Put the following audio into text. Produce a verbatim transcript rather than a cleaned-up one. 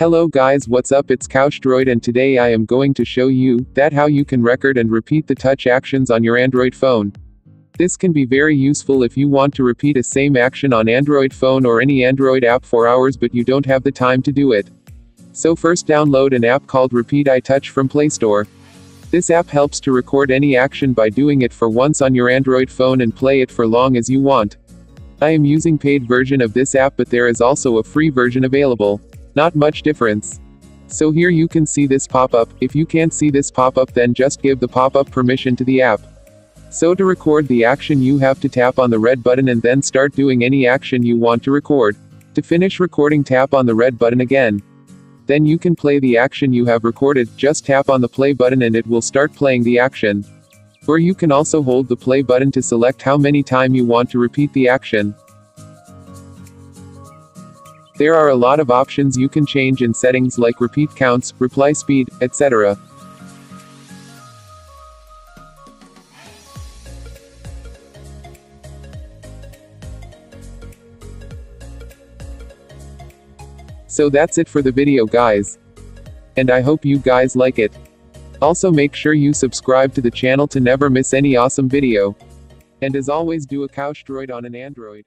Hello guys, what's up? It's KaushDroid, and today I am going to show you that how you can record and repeat the touch actions on your Android phone. This can be very useful if you want to repeat a same action on Android phone or any Android app for hours but you don't have the time to do it. So first download an app called RepetiTouch from Play Store. This app helps to record any action by doing it for once on your Android phone and play it for long as you want. I am using paid version of this app, but there is also a free version available. Not much difference. So here you can see this pop-up. If you can't see this pop-up, then just give the pop-up permission to the app. So to record the action, you have to tap on the red button and then start doing any action you want to record. To finish recording, tap on the red button again. Then you can play the action you have recorded. Just tap on the play button and it will start playing the action. Or you can also hold the play button to select how many times you want to repeat the action. There are a lot of options you can change in settings like repeat counts, reply speed, et cetera. So that's it for the video guys. And I hope you guys like it. Also make sure you subscribe to the channel to never miss any awesome video. And as always, do a KaushDroid on an Android.